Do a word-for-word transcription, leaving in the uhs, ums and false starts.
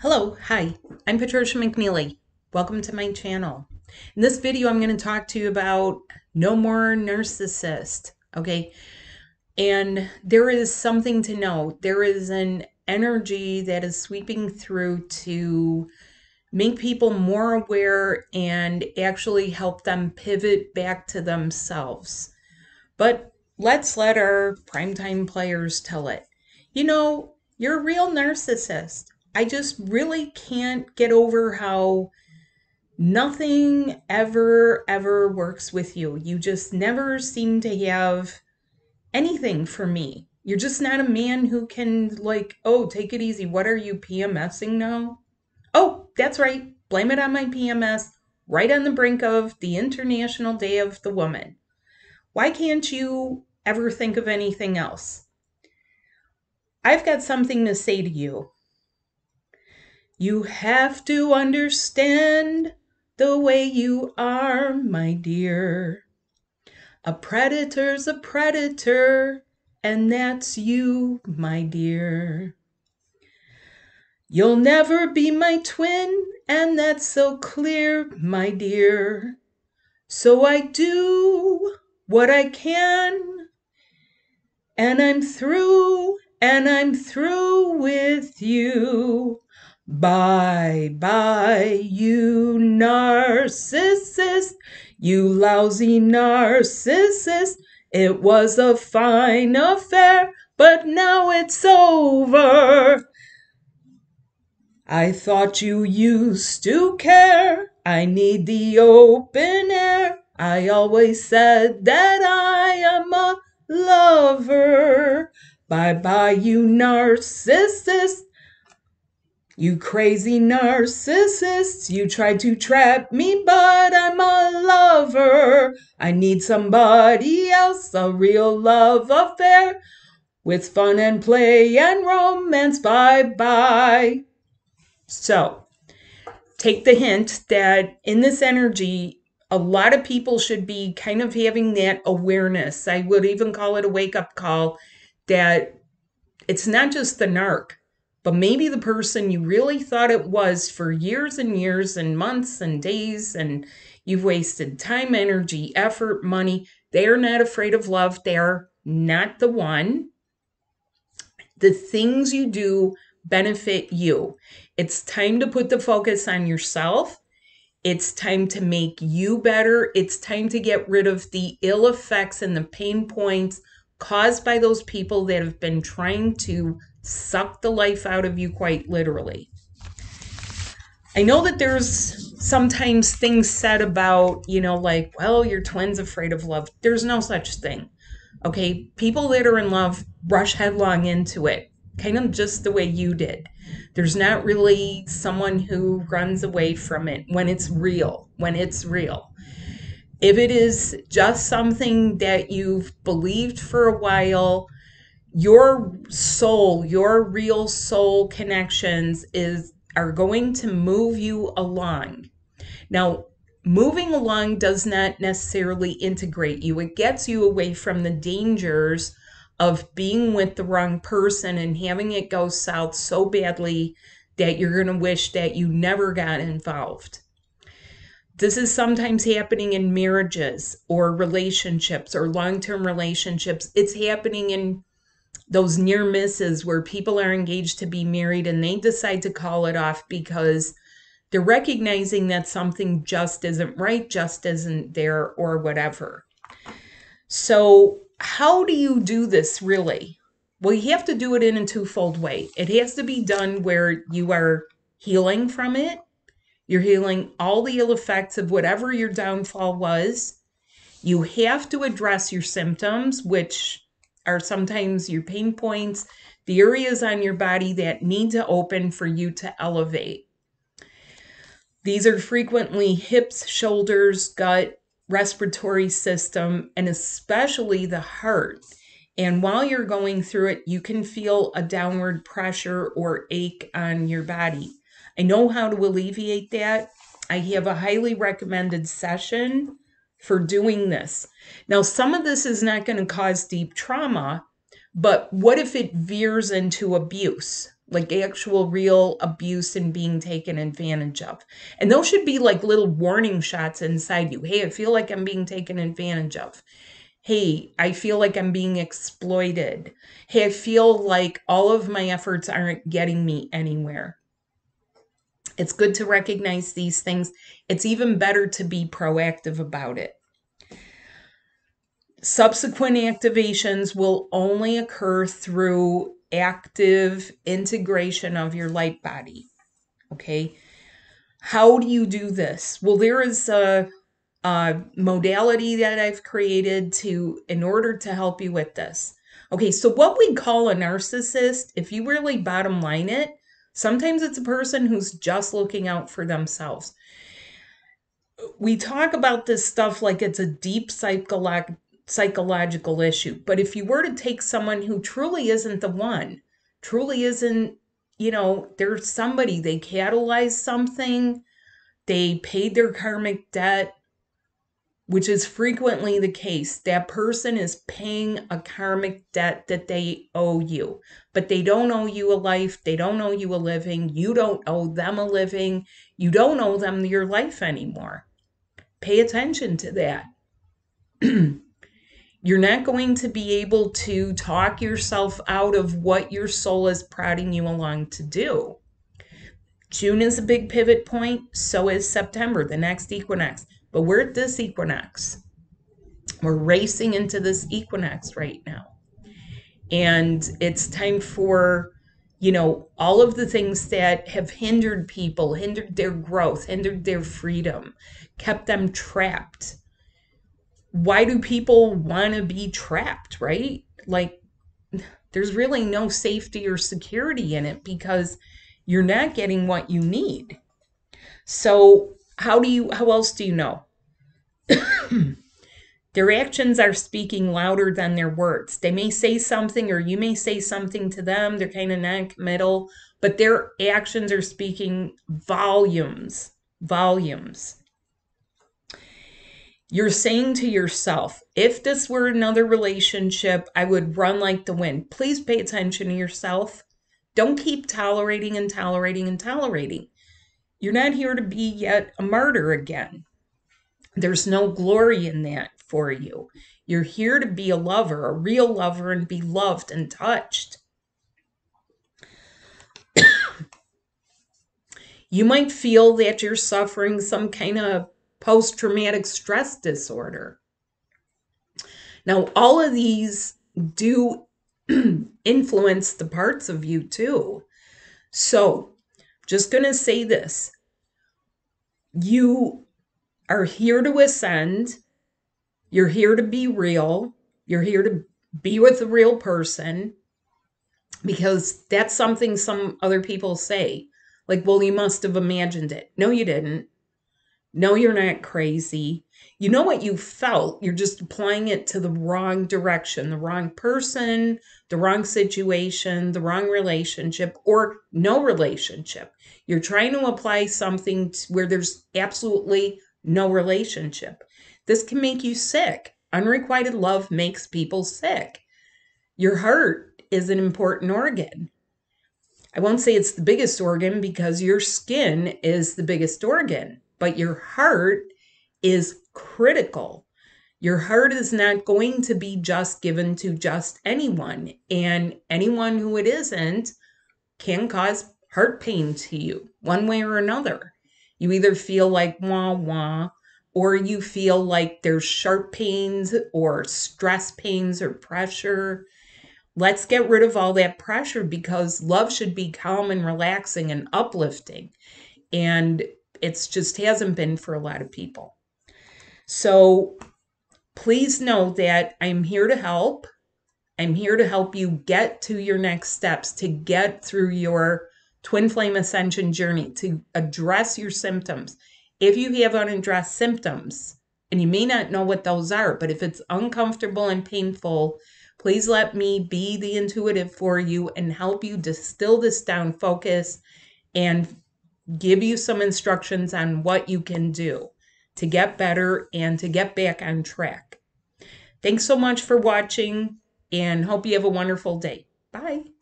Hello, hi, I'm Patricia McNeely. Welcome to my channel. In this video, I'm going to talk to you about no more narcissist, okay? And there is something to know. There is an energy that is sweeping through to make people more aware and actually help them pivot back to themselves. But let's let our primetime players tell it. You know, you're a real narcissist. I just really can't get over how nothing ever, ever works with you. You just never seem to have anything for me. You're just not a man who can, like, oh, take it easy. What are you PMSing now? Oh, that's right. Blame it on my P M S, right on the brink of the International Day of the Woman. Why can't you ever think of anything else? I've got something to say to you. You have to understand the way you are, my dear. A predator's a predator, and that's you, my dear. You'll never be my twin, and that's so clear, my dear. So I do what I can, and I'm through, and I'm through with you. Bye, bye, you narcissist, you lousy narcissist. It was a fine affair, but now it's over. I thought you used to care. I need the open air. I always said that I am a lover. Bye, bye, you narcissist. You crazy narcissist, you tried to trap me, but I'm a lover. I need somebody else, a real love affair, with fun and play and romance, bye-bye. So, take the hint that in this energy, a lot of people should be kind of having that awareness. I would even call it a wake-up call, that it's not just the narc, but maybe the person you really thought it was for years and years and months and days, and you've wasted time, energy, effort, money. They are not afraid of love. They are not the one. The things you do benefit you. It's time to put the focus on yourself. It's time to make you better. It's time to get rid of the ill effects and the pain points caused by those people that have been trying to suck the life out of you, quite literally. I know that there's sometimes things said about, you know, like, well, your twin's afraid of love. There's no such thing. Okay, people that are in love rush headlong into it, kind of just the way you did. There's not really someone who runs away from it when it's real, when it's real. If it is just something that you've believed for a while, your soul, your real soul connections is are going to move you along. Now, moving along does not necessarily integrate you. It gets you away from the dangers of being with the wrong person and having it go south so badly that you're going to wish that you never got involved. This is sometimes happening in marriages or relationships or long-term relationships. It's happening in those near misses where people are engaged to be married and they decide to call it off because they're recognizing that something just isn't right, just isn't there, or whatever. So how do you do this really? Well, you have to do it in a twofold way. It has to be done where you are healing from it. You're healing all the ill effects of whatever your downfall was. You have to address your symptoms, which are sometimes your pain points, the areas on your body that need to open for you to elevate. These are frequently hips, shoulders, gut, respiratory system, and especially the heart. And while you're going through it, you can feel a downward pressure or ache on your body. I know how to alleviate that. I have a highly recommended session for doing this. Now, some of this is not going to cause deep trauma, but what if it veers into abuse? like actual real abuse and being taken advantage of. And those should be like little warning shots inside you. Hey, I feel like I'm being taken advantage of. Hey, I feel like I'm being exploited. Hey, I feel like all of my efforts aren't getting me anywhere. It's good to recognize these things. It's even better to be proactive about it. Subsequent activations will only occur through active integration of your light body. Okay. How do you do this? Well, there is a, a modality that I've created to, in order to help you with this. Okay. So what we call a narcissist, if you really bottom line it, sometimes it's a person who's just looking out for themselves. We talk about this stuff like it's a deep psychological psychological issue. But if you were to take someone who truly isn't the one, truly isn't, you know, there's somebody, they catalyzed something, they paid their karmic debt, which is frequently the case. That person is paying a karmic debt that they owe you, but they don't owe you a life. They don't owe you a living. You don't owe them a living. You don't owe them your life anymore. Pay attention to that. You're not going to be able to talk yourself out of what your soul is prodding you along to do. June is a big pivot point. So is September, the next equinox. But we're at this equinox. We're racing into this equinox right now. And it's time for, you know, all of the things that have hindered people, hindered their growth, hindered their freedom, kept them trapped. Why do people want to be trapped, right? Like, there's really no safety or security in it because you're not getting what you need. So how do you, how else do you know? Their actions are speaking louder than their words. They may say something, or you may say something to them. They're kind of non-committal, but their actions are speaking volumes, volumes. You're saying to yourself, if this were another relationship, I would run like the wind. Please pay attention to yourself. Don't keep tolerating and tolerating and tolerating. You're not here to be yet a martyr again. There's no glory in that for you. You're here to be a lover, a real lover, and be loved and touched. You might feel that you're suffering some kind of post-traumatic stress disorder. Now, all of these do influence the parts of you too. So, just going to say this. You are here to ascend. You're here to be real. You're here to be with a real person, because that's something some other people say. Like, well, you must have imagined it. No, you didn't. No, you're not crazy. You know what you felt. You're just applying it to the wrong direction, the wrong person, the wrong situation, the wrong relationship, or no relationship. You're trying to apply something where there's absolutely no relationship. This can make you sick. Unrequited love makes people sick. Your heart is an important organ. I won't say it's the biggest organ because your skin is the biggest organ. But your heart is critical. Your heart is not going to be just given to just anyone. And anyone who it isn't can cause heart pain to you one way or another. You either feel like wah wah, or you feel like there's sharp pains or stress pains or pressure. Let's get rid of all that pressure, because love should be calm and relaxing and uplifting. And it's just hasn't been for a lot of people. So please know that I'm here to help. I'm here to help you get to your next steps, to get through your twin flame ascension journey, to address your symptoms. If you have unaddressed symptoms, and you may not know what those are, but if it's uncomfortable and painful, please let me be the intuitive for you and help you distill this down, focus, and give you some instructions on what you can do to get better and to get back on track. Thanks so much for watching, and hope you have a wonderful day. Bye.